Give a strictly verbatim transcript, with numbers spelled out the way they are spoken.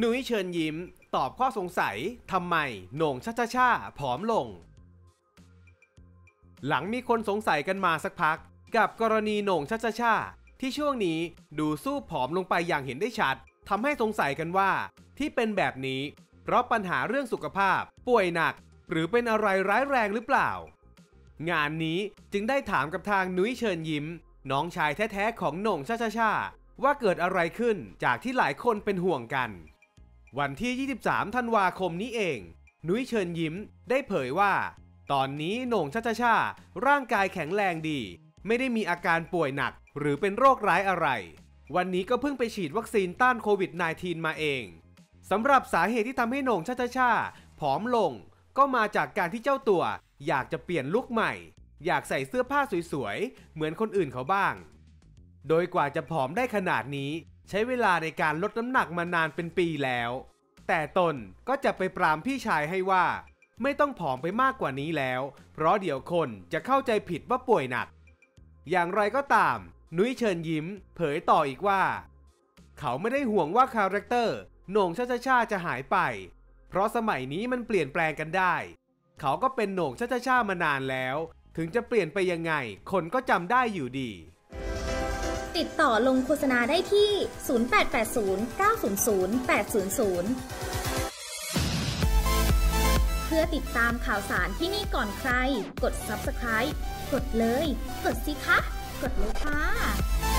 นุ้ยเชิญยิ้มตอบข้อสงสัยทำไมโหน่งชัชชาผอมลงหลังมีคนสงสัยกันมาสักพักกับกรณีโหน่งชัชชาที่ช่วงนี้ดูสู้ผอมลงไปอย่างเห็นได้ชัดทำให้สงสัยกันว่าที่เป็นแบบนี้เพราะปัญหาเรื่องสุขภาพป่วยหนักหรือเป็นอะไรร้ายแรงหรือเปล่างานนี้จึงได้ถามกับทางนุ้ยเชิญยิ้มน้องชายแท้ๆของโหน่งชัชชาว่าเกิดอะไรขึ้นจากที่หลายคนเป็นห่วงกันวันที่ยี่สิบสามธันวาคมนี้เองนุ้ยเชิญยิ้มได้เผยว่าตอนนี้โหน่งชัชชาร่างกายแข็งแรงดีไม่ได้มีอาการป่วยหนักหรือเป็นโรคร้ายอะไรวันนี้ก็เพิ่งไปฉีดวัคซีนต้านโควิด สิบเก้า มาเองสำหรับสาเหตุที่ทำให้โหน่งชัชชาผอมลงก็มาจากการที่เจ้าตัวอยากจะเปลี่ยนลุคใหม่อยากใส่เสื้อผ้าสวยๆเหมือนคนอื่นเขาบ้างโดยกว่าจะผอมได้ขนาดนี้ใช้เวลาในการลดน้ำหนักมานานเป็นปีแล้วแต่ตนก็จะไปปรามพี่ชายให้ว่าไม่ต้องผอมไปมากกว่านี้แล้วเพราะเดี๋ยวคนจะเข้าใจผิดว่าป่วยหนักอย่างไรก็ตามนุ้ยเชิญยิ้มเผยต่ออีกว่าเขาไม่ได้ห่วงว่าคาแรคเตอร์โหน่งชัชชาจะหายไปเพราะสมัยนี้มันเปลี่ยนแปลงกันได้เขาก็เป็นโหน่งชัชชามานานแล้วถึงจะเปลี่ยนไปยังไงคนก็จำได้อยู่ดีติดต่อลงโฆษณาได้ที่ศูนย์ แปด แปด ศูนย์ เก้า ศูนย์ ศูนย์ แปด ศูนย์ ศูนย์เพื่อติดตามข่าวสารที่นี่ก่อนใครกด ซับสไครบ์ กดเลยกดสิคะกดเลยค่ะ